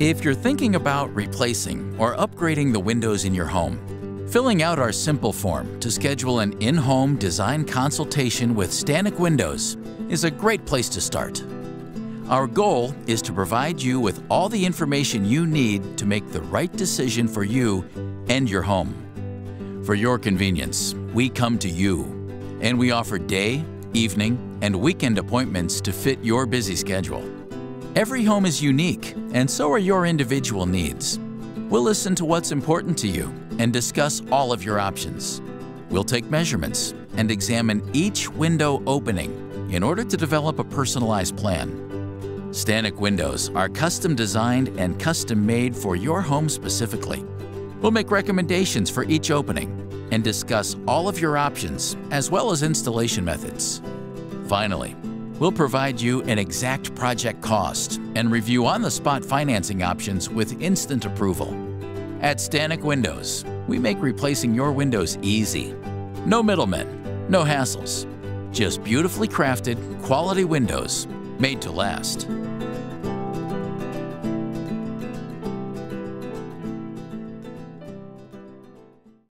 If you're thinking about replacing or upgrading the windows in your home, filling out our simple form to schedule an in-home design consultation with Stanek Windows is a great place to start. Our goal is to provide you with all the information you need to make the right decision for you and your home. For your convenience, we come to you, and we offer day, evening, and weekend appointments to fit your busy schedule. Every home is unique, and so are your individual needs. We'll listen to what's important to you and discuss all of your options. We'll take measurements and examine each window opening in order to develop a personalized plan. Stanek Windows are custom designed and custom made for your home specifically. We'll make recommendations for each opening and discuss all of your options as well as installation methods. Finally, we'll provide you an exact project cost and review on-the-spot financing options with instant approval. At Stanek Windows, we make replacing your windows easy. No middlemen, no hassles, just beautifully crafted, quality windows made to last.